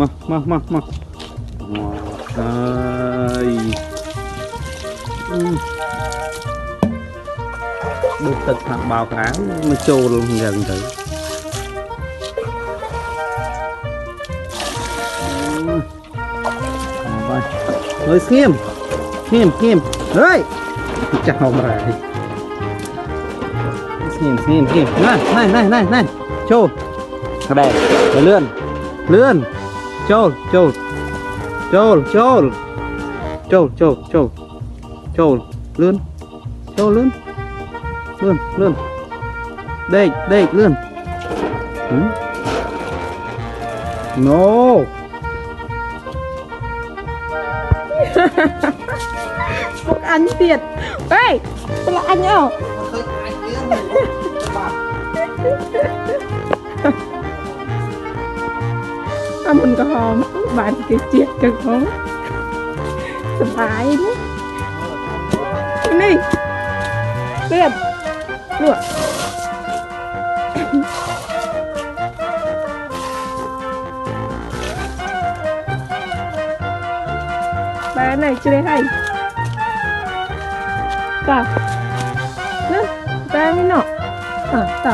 มาบุกตึกผักบ่าวขามาโจลงอย่างนี้เฮ้ยเงียบเฮ้ยจะเอาอะไรเงียบนั่นโจลกระแดกเลื่อนโจลเลื่อนเด็กเลื่อนโนพวกอันเสียดเฮ้ยพวกอันเอาทำมันก็หอมบานเจี๊ยบกันของสบายนี่เรียบรั่วไปไหนจะได้ให้ต่อนะไปไม่หนอต่อ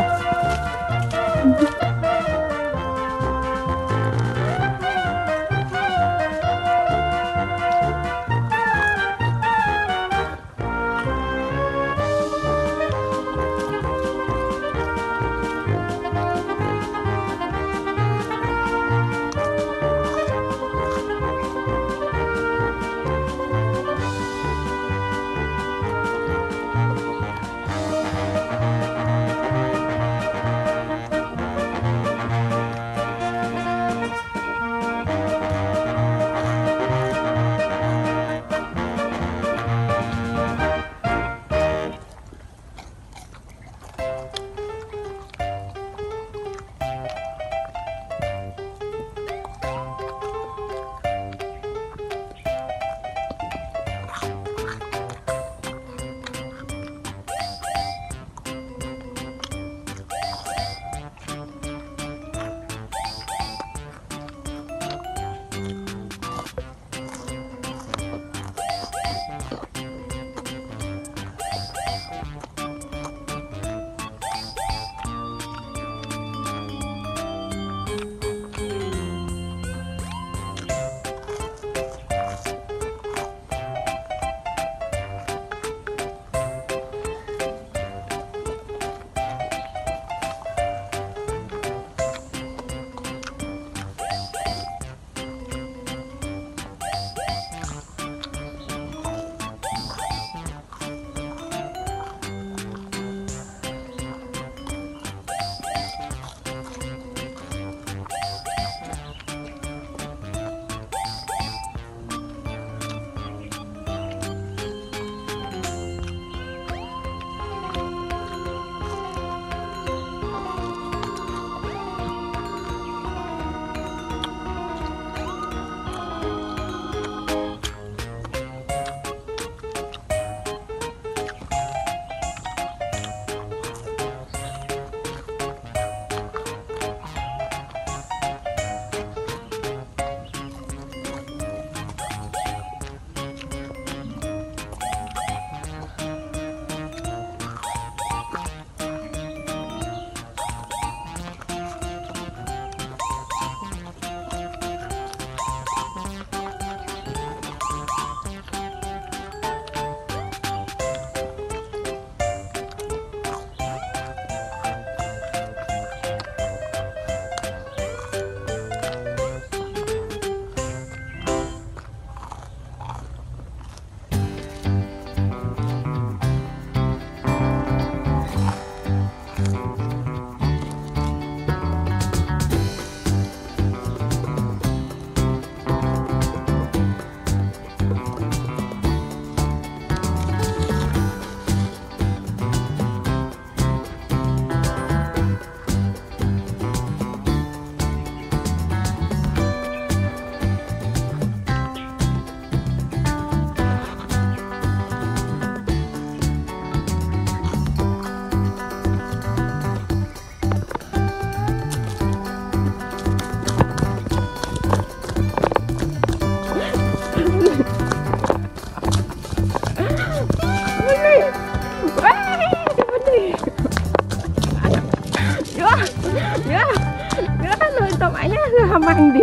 ham ăn đi.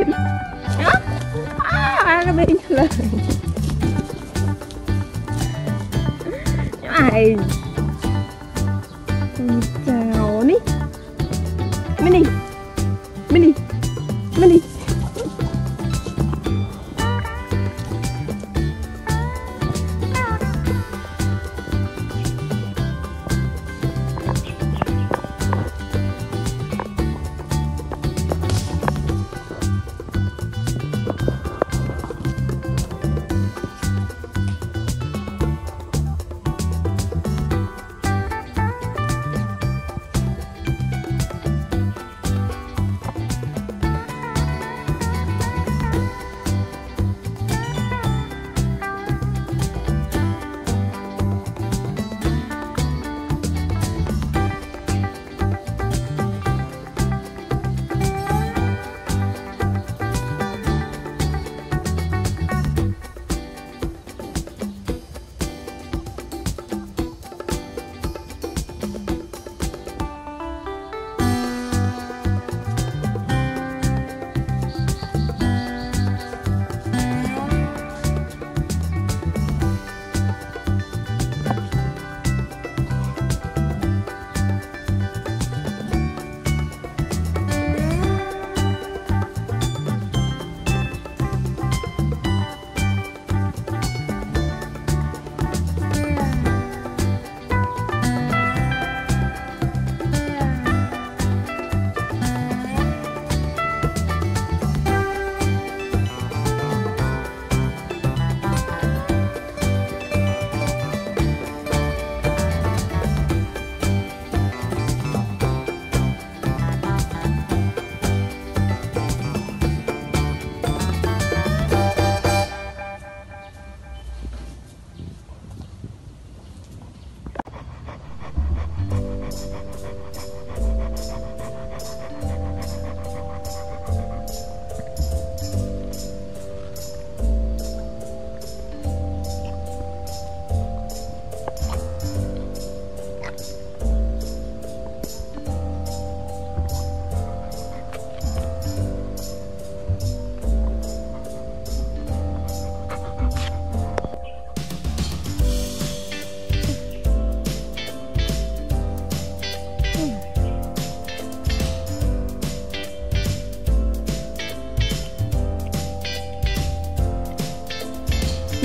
Ăn bên lên. Ai. Chào ní. Mini. Mini. Mini.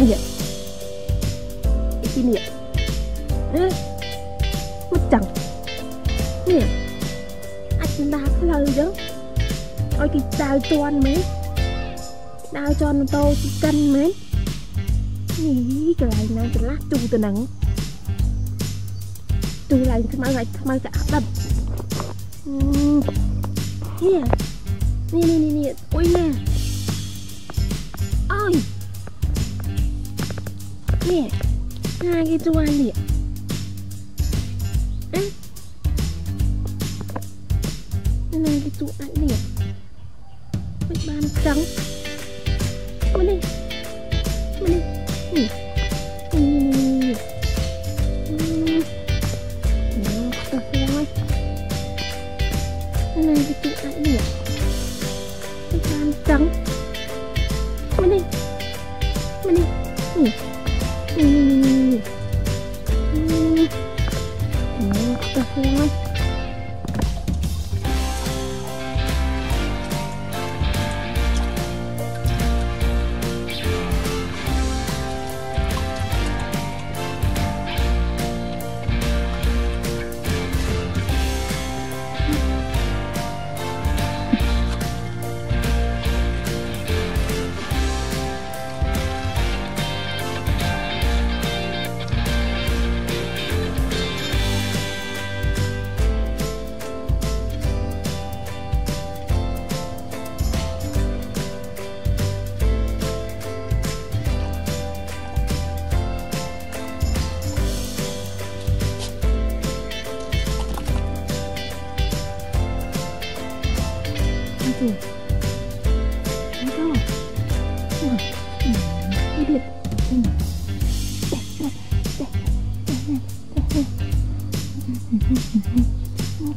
Iya. Ini ya. Macam. Nè. Ách đá khơi chứ. Ôi cái đào tròn mấy. Đào tròn nó to chỉ cân mấy. Nè, cái này nang cái lát chu từ nắng. Chu lại thằng mai cả đập. Nè. Nè. Ôi nè. Ôi. Nè, hai cái chuông này á, này cái chuông này nè, bịch ban trắng, mà đi, tập rồi, này cái chuông này nè, bịch ban trắng, mà đi.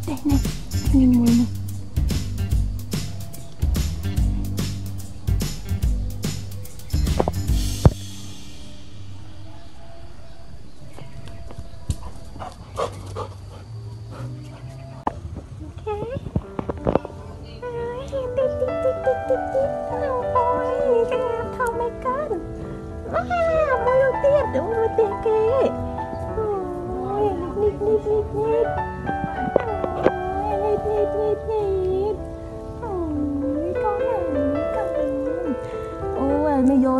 Đây này, nhìn mùi này. Ôi cái ngàn thơm mấy cân. Môi đầu tiên, để môi đầu tiên kì. Ôi, nít nít nít nít nít. Ôi, nít nít nít nít. Ôi, con này, con. Ôi, mày vô